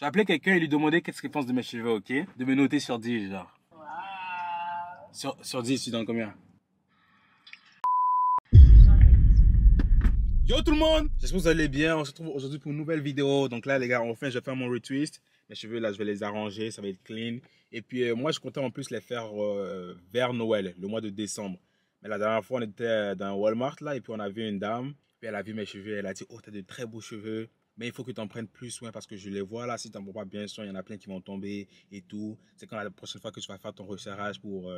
J'ai appelé quelqu'un et lui demandé qu'est-ce qu'il pense de mes cheveux, ok? De me noter sur 10, genre. Wow. Sur 10, tu donnes combien? Yo tout le monde! J'espère que vous allez bien. On se retrouve aujourd'hui pour une nouvelle vidéo. Donc là, les gars, enfin, je vais faire mon retwist. Mes cheveux, là, je vais les arranger. Ça va être clean. Et puis, moi, je comptais en plus les faire vers Noël, le mois de décembre. Mais la dernière fois, on était dans Walmart, là, et puis on a vu une dame. Puis elle a vu mes cheveux. Elle a dit, oh, t'as de très beaux cheveux. Mais il faut que tu en prennes plus soin parce que je les vois là. Si tu n'en prends pas bien soin, il y en a plein qui vont tomber et tout. C'est quand la prochaine fois que tu vas faire ton resserrage pour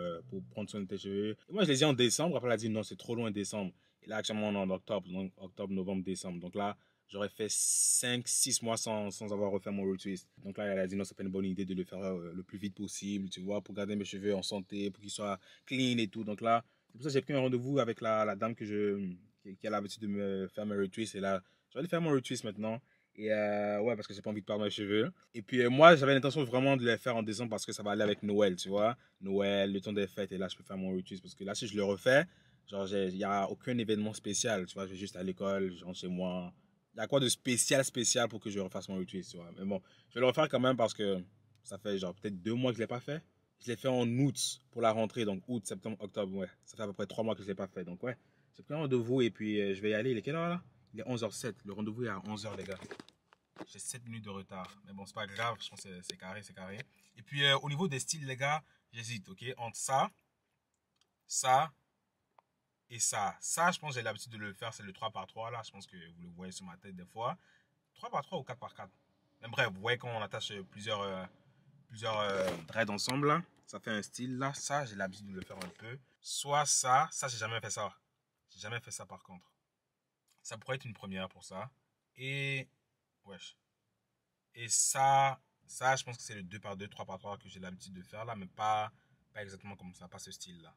prendre soin de tes cheveux. Et moi, je les ai en décembre. Après, elle a dit, non, c'est trop loin décembre. Et là, actuellement, on est en octobre, donc octobre, novembre, décembre. Donc là, j'aurais fait 5-6 mois sans avoir refait mon retwist. Donc là, elle a dit non, c'est pas une bonne idée de le faire le plus vite possible, tu vois, pour garder mes cheveux en santé, pour qu'ils soient clean et tout. Donc là, c'est pour ça que j'ai pris un rendez-vous avec la dame qui a l'habitude de me faire mes retwists. Et là, je vais aller faire mon retwist maintenant. Et ouais, parce que j'ai pas envie de perdre mes cheveux. Et puis moi, j'avais l'intention vraiment de les faire en décembre parce que ça va aller avec Noël, tu vois. Noël, le temps des fêtes. Et là, je peux faire mon retwist parce que là, si je le refais, genre, il n'y a aucun événement spécial, tu vois, je vais juste à l'école, je rentre chez moi. Il y a quoi de spécial pour que je refasse mon retwist, tu vois. Mais bon, je vais le refaire quand même parce que ça fait genre peut-être 2 mois que je ne l'ai pas fait. Je l'ai fait en août pour la rentrée, donc août, septembre, octobre, ouais. Ça fait à peu près 3 mois que je ne l'ai pas fait, donc ouais. J'ai pris un rendez-vous et puis je vais y aller. Il est quelle heure là? Il est 11h07, le rendez-vous est à 11h les gars. J'ai 7 minutes de retard, mais bon, c'est pas grave, je pense que c'est carré. Et puis au niveau des styles les gars, j'hésite, ok, entre ça. Et ça, je pense que j'ai l'habitude de le faire, c'est le 3x3, là, je pense que vous le voyez sur ma tête des fois. 3x3 ou 4x4. Mais bref, vous voyez quand on attache plusieurs dreads ensemble, là, ça fait un style, là, ça, j'ai l'habitude de le faire un peu. Soit ça, j'ai jamais fait ça. J'ai jamais fait ça par contre. Ça pourrait être une première pour ça. Et, wesh. Et ça, je pense que c'est le 2x2, 3x3 que j'ai l'habitude de faire, là, mais pas exactement comme ça, pas ce style-là.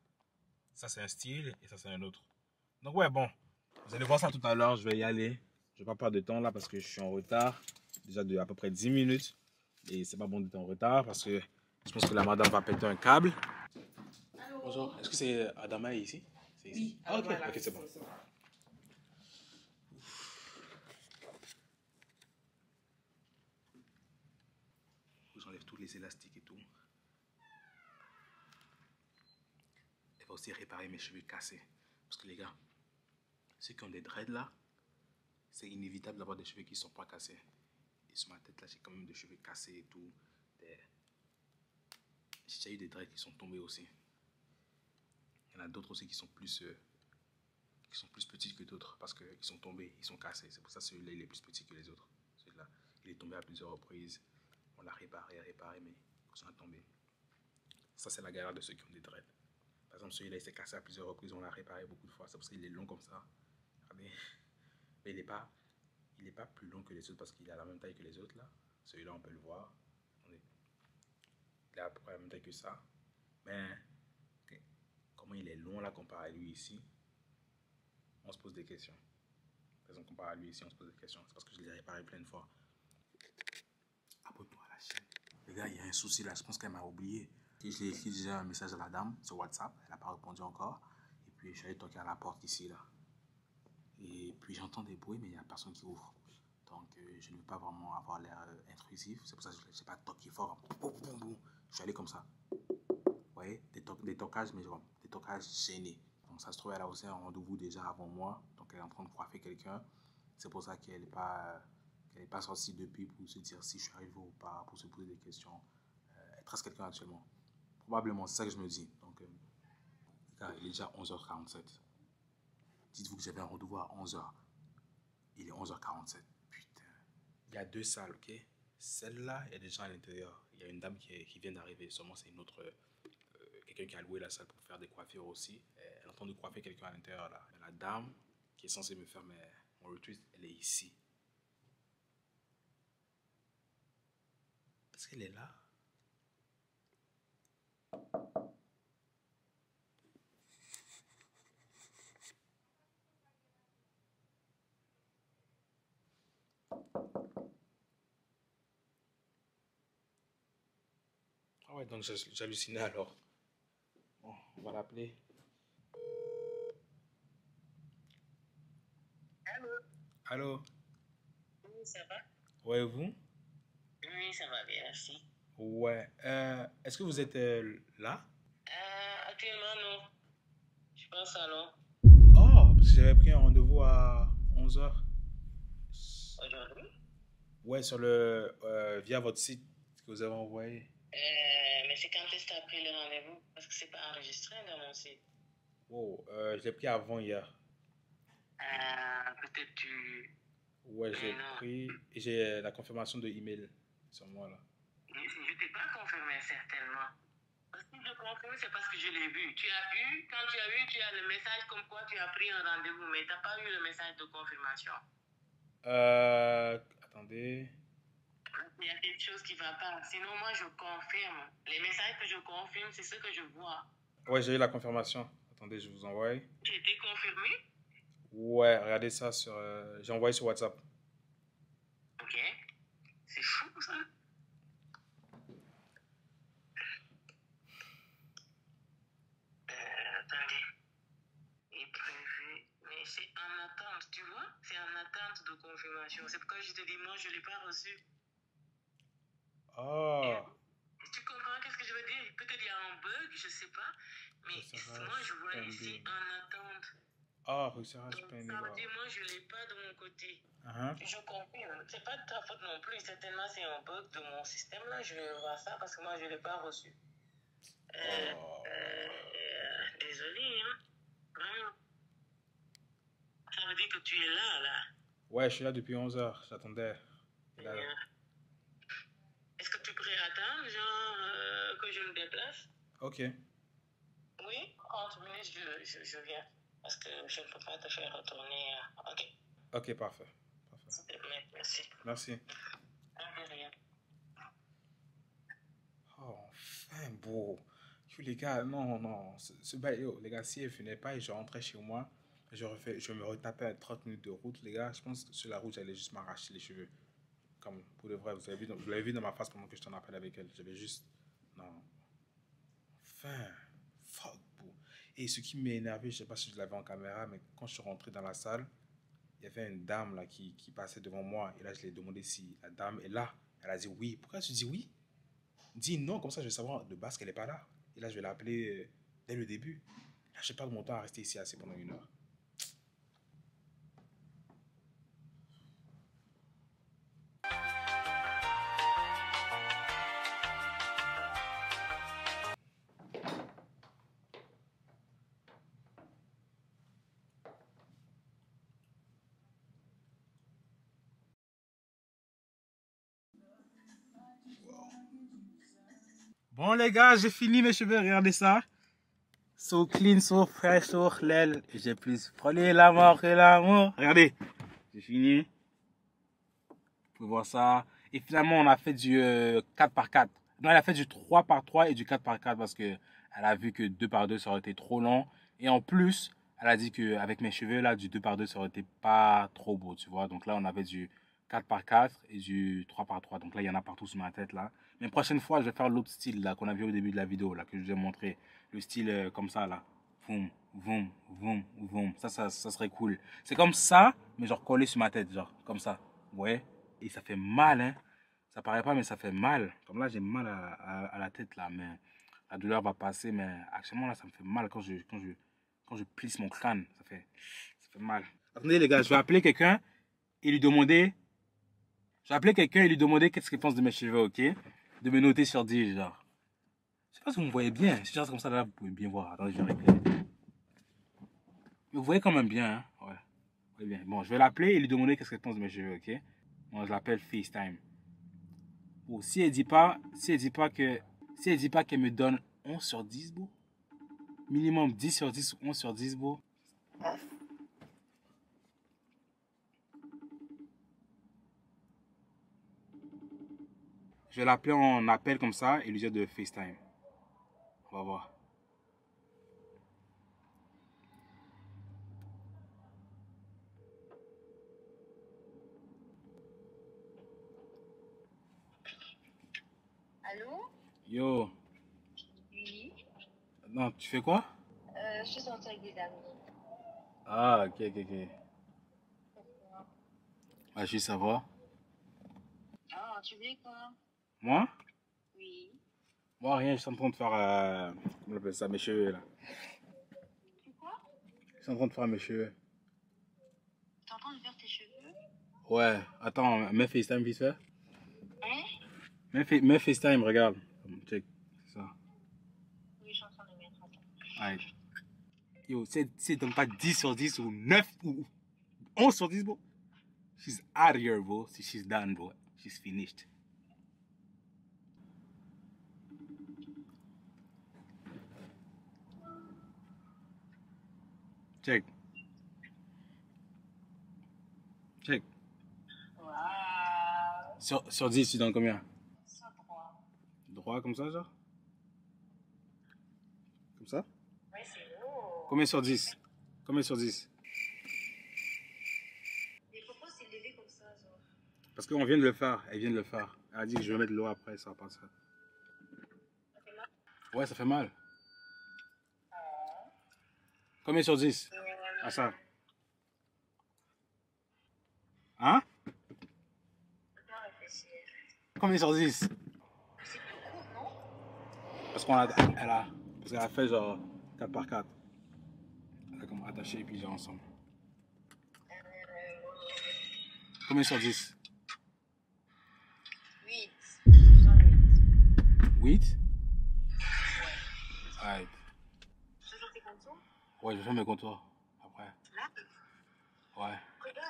Ça, c'est un style et ça, c'est un autre. Donc, ouais, bon. Vous allez voir ça tout à l'heure. Je vais y aller. Je ne vais pas perdre de temps là parce que je suis en retard. Déjà de à peu près 10 minutes. Et c'est pas bon d'être en retard parce que je pense que la madame va péter un câble. Allô. Bonjour. Est-ce que c'est Adama ici? C'est ici. Oui. Ah, ok, c'est bon. J'enlève tous les élastiques et tout. Aussi réparer mes cheveux cassés parce que les gars, ceux qui ont des dreads là, c'est inévitable d'avoir des cheveux qui sont pas cassés. Et sur ma tête là, j'ai quand même des cheveux cassés et tout. J'ai déjà eu des dreads qui sont tombés aussi. Il y en a d'autres aussi qui sont plus petits que d'autres parce qu'ils sont tombés, ils sont cassés. C'est pour ça que celui-là il est plus petit que les autres. Celui-là il est tombé à plusieurs reprises. On l'a réparé, mais ils sont tombés. Ça c'est la galère de ceux qui ont des dreads. Par exemple, celui-là, il s'est cassé à plusieurs reprises, on l'a réparé beaucoup de fois. C'est parce qu'il est long comme ça. Regardez. Mais il n'est pas plus long que les autres parce qu'il a la même taille que les autres. Celui-là, on peut le voir. Il a à peu près la même taille que ça. Mais comment il est long là comparé à lui ici? On se pose des questions. Par exemple, comparé à lui ici, on se pose des questions. C'est parce que je l'ai réparé plein de fois. Abonne-toi à la chaîne. Les gars, il y a un souci là. Je pense qu'elle m'a oublié. Je lui ai écrit déjà un message à la dame sur WhatsApp, elle n'a pas répondu encore. Et puis je suis allé toquer à la porte ici, là. Et puis j'entends des bruits, mais il n'y a personne qui ouvre. Donc je ne veux pas vraiment avoir l'air intrusif, c'est pour ça que je n'ai pas toqué fort. Je suis allé comme ça. Vous voyez, des toquages, mais genre, des toquages gênés. Donc ça se trouve, elle a aussi un rendez-vous déjà avant moi. Donc elle est en train de coiffer quelqu'un. C'est pour ça qu'elle n'est pas sortie depuis pour se dire si je suis arrivé ou pas, pour se poser des questions. Elle trace quelqu'un actuellement. Probablement, c'est ça que je me dis. Donc, il est déjà 11h47. Dites-vous que j'avais un rendez-vous à 11h. Il est 11h47. Putain. Il y a 2 salles, ok? Celle-là, il y a des gens à l'intérieur. Il y a une dame qui vient d'arriver. Sûrement, c'est une autre. Quelqu'un qui a loué la salle pour faire des coiffures aussi. Elle entend de coiffer quelqu'un à l'intérieur, là. La dame qui est censée me faire mon retweet, elle est ici. Est-ce qu'elle est là? Ah ouais, donc j'hallucinais alors. Bon, on va l'appeler. Allô? Allô? Ça va? Ouais, vous? Oui, lui, ça va bien, merci. Ouais. Est-ce que vous êtes là? Actuellement, non. Je suis au salon. Oh, parce que j'avais pris un rendez-vous à 11h. Aujourd'hui? Ouais, sur le, via votre site que vous avez envoyé. Mais c'est quand est-ce que tu as pris le rendez-vous? Parce que c'est pas enregistré dans mon site. Oh, je l'ai pris avant hier. Peut-être tu... Ouais, j'ai pris... J'ai la confirmation de email sur moi, là. Je ne t'ai pas confirmé, certainement. Si je confirme, c'est parce que je l'ai vu. Tu as eu, quand tu as eu, tu as le message comme quoi tu as pris un rendez-vous, mais tu n'as pas eu le message de confirmation. Attendez... Il y a quelque chose qui ne va pas. Sinon, moi, je confirme. Les messages que je confirme, c'est ce que je vois. Ouais, j'ai eu la confirmation. Attendez, je vous envoie. Tu étais confirmé? Ouais, regardez ça sur... j'ai envoyé sur WhatsApp. Ok. C'est fou, ça. Attendez. Il est prévu... Mais c'est en attente, tu vois? C'est en attente de confirmation. C'est pourquoi je te dis, moi, je ne l'ai pas reçu. Oh. Tu comprends qu'est-ce que je veux dire? Peut-être qu'il y a un bug, je ne sais pas. Mais moi, je vois ici en attente. Ah, oh, ça donc, ça veut dire, moi, je ne l'ai pas de mon côté. Je confirme. Ce n'est pas de ta faute non plus. Certainement, c'est un bug de mon système. Là, je vais voir ça parce que moi, je ne l'ai pas reçu. Désolée, hein. Ça veut dire que tu es là, là. Ouais, je suis là depuis 11h. J'attendais. Est-ce que tu pourrais attendre, genre, que je me déplace? Ok. Oui, 30 minutes, je viens. Parce que je ne peux pas te faire retourner. Ok. Ok, parfait. Merci. Merci. Oh, enfin, beau. Yo, les gars, non. Ce bail, yo, les gars, si elle ne venait pas et je rentrais chez moi, je me retapais à 30 minutes de route, les gars. Je pense que sur la route, j'allais juste m'arracher les cheveux. Comme pour de vrai, vous l'avez vu dans ma face pendant que je t'en appelle avec elle. J'avais juste... Non. Enfin, fuck, bro. Et ce qui m'a énervé, je ne sais pas si je l'avais en caméra, mais quand je suis rentré dans la salle, il y avait une dame là, qui passait devant moi. Et là, je lui ai demandé si la dame est là. Elle a dit oui. Pourquoi tu dis oui? Dis non, comme ça, je vais savoir de base qu'elle n'est pas là. Et là, je vais l'appeler dès le début. Là, je perds mon temps à rester ici assez pendant 1 heure. Bon les gars, j'ai fini mes cheveux, regardez ça. So clean, so fresh, so l'aile. J'ai plus prenez l'amour que l'amour. Regardez, j'ai fini. Vous pouvez voir ça. Et finalement, on a fait du 4x4. Non, elle a fait du 3x3 et du 4x4 parce qu'elle a vu que 2x2 ça aurait été trop long. Et en plus, elle a dit qu'avec mes cheveux là, du 2x2 ça aurait été pas trop beau, tu vois. Donc là, on avait du 4x4 et du 3x3. Donc là, il y en a partout sur ma tête là. Mais prochaine fois, je vais faire l'autre style là qu'on a vu au début de la vidéo là que je vous ai montré, le style comme ça là, vroom, vroom, vroom, vroom. Ça serait cool. C'est comme ça, mais genre collé sur ma tête, genre comme ça. Ouais. Et ça fait mal, hein. Ça paraît pas, mais ça fait mal. Comme là, j'ai mal à la tête là, mais la douleur va passer. Mais actuellement là, ça me fait mal quand je plisse mon crâne, ça fait mal. Attendez les gars, je vais appeler quelqu'un et lui demander. Qu'est-ce qu'il pense de mes cheveux, ok? De me noter sur 10, genre. Je sais pas si vous me voyez bien. Si je reste comme ça, là, vous pouvez bien voir. Attendez, je vais répéter. Mais vous voyez quand même bien, hein? Ouais. Vous voyez bien. Bon, je vais l'appeler et lui demander qu'est-ce qu'elle pense de mes cheveux, ok? Bon, je l'appelle FaceTime. Bon, si elle dit pas qu'elle me donne 11 sur 10, bon. Minimum 10 sur 10 ou 11 sur 10, bon. Je vais l'appeler en appel comme ça et lui dire de FaceTime. On va voir. Allô? Yo. Oui. Non, tu fais quoi? Je suis sortie avec des amis. Ah, ok. Ah, je veux savoir. Ah, tu veux quoi? Moi? Oui. Moi, rien, je suis en train de faire. Comment on appelle ça, mes cheveux là? C'est quoi? Je suis en train de faire mes cheveux. T'es en train de faire tes cheveux? Ouais, attends, mets FaceTime vite fait. Hein? Mets FaceTime, regarde. Check, c'est ça. Oui, je suis en train de mettre. Allez. Yo, c'est donc pas 10 sur 10 ou 9 ou 11 sur 10, bro. She's out of here, bro. She's done, bro. She's finished. Check. Check. Wow. Sur 10, tu donnes combien? Sur droit. Droit comme ça, genre? Comme ça? Oui, c'est lourd. Combien sur 10? Combien sur 10? Mais pourquoi c'est levé comme ça, genre? Parce qu'on vient de le faire. Elle vient de le faire. Elle a dit que je vais mettre de l'eau après, ça va pas ça. Ça fait mal? Ouais, ça fait mal. Combien sur 10 à ça? Hein? Combien sur 10? C'est beaucoup, non? Parce qu'elle a fait genre 4 par 4. Elle a comme attaché et puis genre ensemble. Combien sur 10? 8. 8? Ouais. Ouais, je vais faire mes contours après. Là? Ouais. Regarde.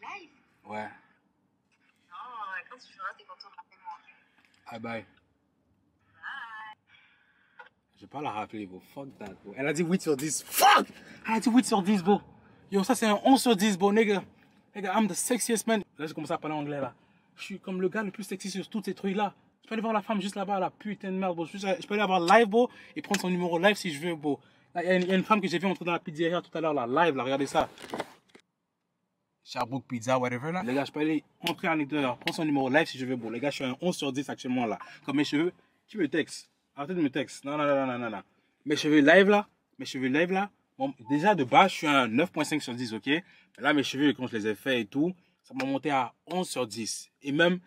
Live? Ouais. Non, quand tu feras tes contours, rappelle-moi. Ah, bye. Bye. Je vais pas la rappeler, bro. Fuck that, bro. Elle a dit 8 sur 10. Fuck! Elle a dit 8 sur 10, bro. Yo, ça c'est un 11 sur 10, bro, nigga. Nigga, I'm the sexiest man. Là, j'ai commencé à parler anglais, là. Je suis comme le gars le plus sexy sur tous ces trucs-là. Je peux aller voir la femme juste là-bas, la putain de merde, bro. Je peux aller voir live, bro, et prendre son numéro live si je veux, bro. Il y a une femme que j'ai vue entrer dans la pizzeria tout à l'heure, là, live, là, regardez ça. Sherbrooke Pizza, whatever, là. Les gars, je peux aller entrer à l'intérieur, prendre son numéro live si je veux, bro. Les gars, je suis un 11 sur 10 actuellement, là. Comme mes cheveux, tu me textes. Arrêtez de me texte. Non, non, non, non, non, non. Mes cheveux live, là. Bon, déjà, de base, je suis un 9.5 sur 10, ok? Mais là, mes cheveux, quand je les ai faits et tout, ça m'a monté à 11 sur 10. Et même...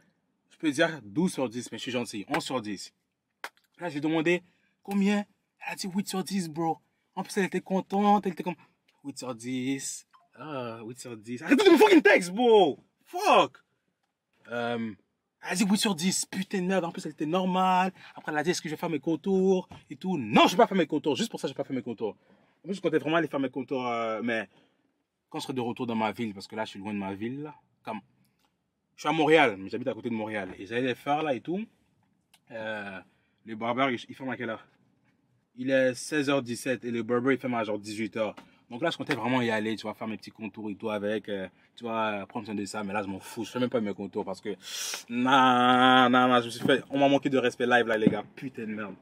je peux dire 12 sur 10, mais je suis gentil. 11 sur 10. Là, j'ai demandé combien? Elle a dit 8 sur 10, bro. En plus, elle était contente. Elle était comme 8 sur 10. Ah, 8 sur 10. Arrête de me fucking texte, bro. Fuck. Elle a dit 8 sur 10. Putain de merde. En plus, elle était normale. Après, elle a dit est-ce que je vais faire mes contours et tout. Non, je ne vais pas faire mes contours. Juste pour ça, je ne vais pas faire mes contours. En plus, je comptais vraiment aller faire mes contours. Mais quand je serai de retour dans ma ville, parce que là, je suis loin de ma ville, là. Comme... je suis à Montréal, mais j'habite à côté de Montréal. Et j'allais les faire là et tout. Le barber, il ferme à quelle heure? Il est 16h17 et le barber, il ferme à genre 18h. Donc là, je comptais vraiment y aller, tu vois, faire mes petits contours et tout avec, tu vois, prendre soin de ça. Mais là, je m'en fous, je fais même pas mes contours parce que, non, je me suis fait, on m'a manqué de respect live là, les gars. Putain de merde.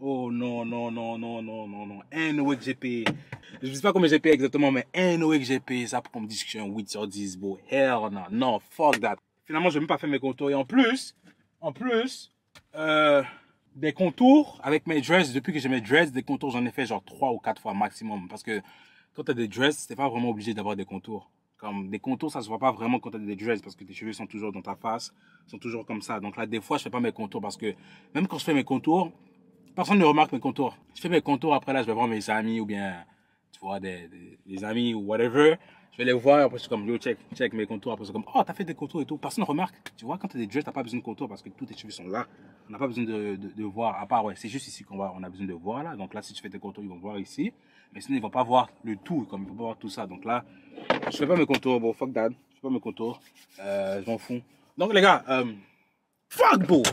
Oh non. Un Noé que j'ai payé. Je sais pas combien j'ai payé exactement, mais un Noé que j'ai payé ça pour qu'on me dise que je suis un 8 sur 10, bro. Hell non, non, fuck that. Finalement, je n'ai même pas fait mes contours. Et en plus, des contours avec mes dreads, depuis que j'ai mes dreads, des contours, j'en ai fait genre 3 ou 4 fois maximum. Parce que quand tu as des dreads, tu n'es pas vraiment obligé d'avoir des contours. Comme des contours, ça ne se voit pas vraiment quand tu as des dreads parce que tes cheveux sont toujours dans ta face, sont toujours comme ça. Donc là, des fois, je ne fais pas mes contours parce que même quand je fais mes contours, personne ne remarque mes contours. Je fais mes contours, après là, je vais voir mes amis ou bien, tu vois, des amis ou whatever. Je vais les voir, après je suis comme, yo, check mes contours. Après je suis comme, oh, t'as fait des contours et tout. Personne ne remarque. Tu vois, quand t'as des dreads, t'as pas besoin de contours parce que tous tes cheveux sont là. On n'a pas besoin de voir. À part, ouais, c'est juste ici qu'on a besoin de voir là. Donc là, si tu fais tes contours, ils vont voir ici. Mais sinon, ils vont pas voir le tout, comme ils vont pas voir tout ça. Donc là, je fais pas mes contours, bro. Fuck that. Je fais pas mes contours. Je m'en fous. Donc les gars, fuck, bro.